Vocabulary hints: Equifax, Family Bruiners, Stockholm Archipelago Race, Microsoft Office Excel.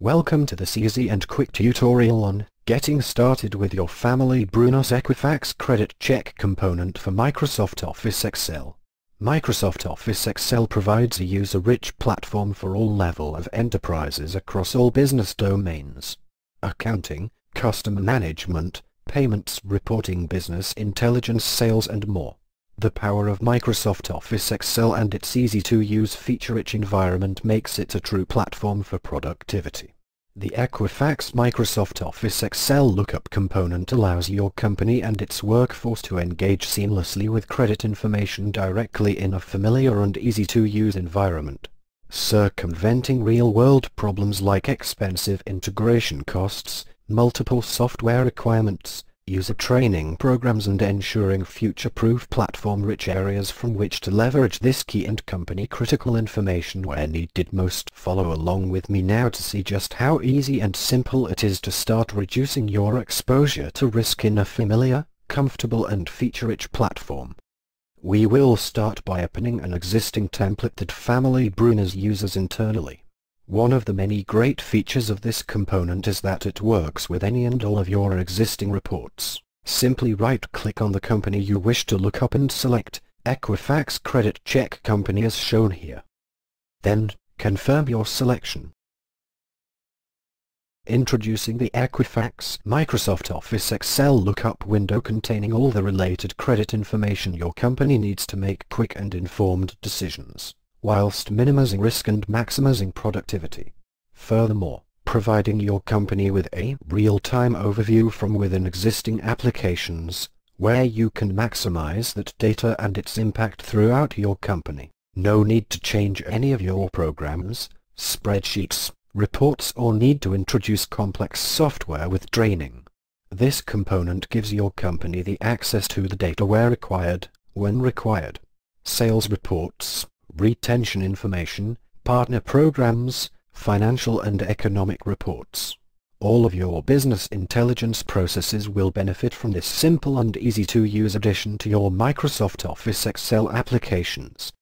Welcome to this easy and quick tutorial on getting started with your Family Bruiners Equifax credit check component for Microsoft Office Excel. Microsoft Office Excel provides a user-rich platform for all levels of enterprises across all business domains. Accounting, customer management, payments, reporting, business intelligence, sales and more. The power of Microsoft Office Excel and its easy-to-use feature-rich environment makes it a true platform for productivity. The Equifax Microsoft Office Excel lookup component allows your company and its workforce to engage seamlessly with credit information directly in a familiar and easy-to-use environment, circumventing real-world problems like expensive integration costs, multiple software requirements, user training programs, and ensuring future-proof platform-rich areas from which to leverage this key and company-critical information where needed most. Follow along with me now to see just how easy and simple it is to start reducing your exposure to risk in a familiar, comfortable and feature-rich platform. We will start by opening an existing template that Family Bruiners uses internally. One of the many great features of this component is that it works with any and all of your existing reports. Simply right-click on the company you wish to look up and select Equifax Credit Check Company as shown here. Then, confirm your selection. Introducing the Equifax Microsoft Office Excel lookup window containing all the related credit information your company needs to make quick and informed decisions, whilst minimizing risk and maximizing productivity. Furthermore, providing your company with a real-time overview from within existing applications, where you can maximize that data and its impact throughout your company. No need to change any of your programs, spreadsheets, reports, or need to introduce complex software with training. This component gives your company the access to the data where required, when required. Sales reports, retention information, partner programs, financial and economic reports. All of your business intelligence processes will benefit from this simple and easy-to-use addition to your Microsoft Office Excel applications.